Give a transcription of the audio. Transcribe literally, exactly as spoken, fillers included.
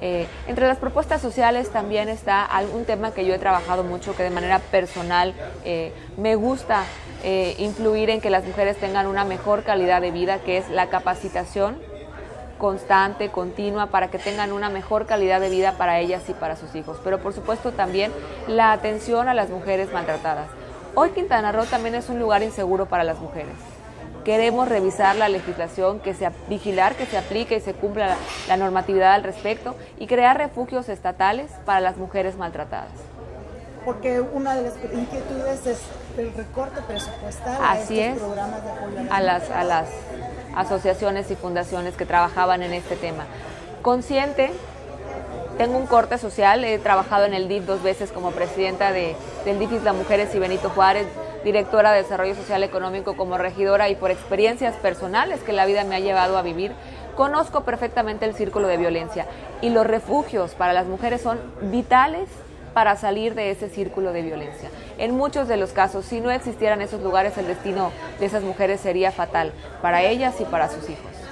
Eh, entre las propuestas sociales también está algún tema que yo he trabajado mucho, que de manera personal eh, me gusta eh, influir en que las mujeres tengan una mejor calidad de vida, que es la capacitación constante, continua, para que tengan una mejor calidad de vida para ellas y para sus hijos. Pero por supuesto también la atención a las mujeres maltratadas. Hoy Quintana Roo también es un lugar inseguro para las mujeres. Queremos revisar la legislación, que se, vigilar que se aplique y se cumpla la, la normatividad al respecto, y crear refugios estatales para las mujeres maltratadas. Porque una de las inquietudes es el recorte presupuestal a estos programas de apoyo a las, a las asociaciones y fundaciones que trabajaban en este tema. Consciente, tengo un corte social, he trabajado en el D I F dos veces como presidenta de, del D I F Isla Mujeres y Benito Juárez, directora de Desarrollo Social Económico como regidora, y por experiencias personales que la vida me ha llevado a vivir, conozco perfectamente el círculo de violencia, y los refugios para las mujeres son vitales para salir de ese círculo de violencia. En muchos de los casos, si no existieran esos lugares, el destino de esas mujeres sería fatal para ellas y para sus hijos.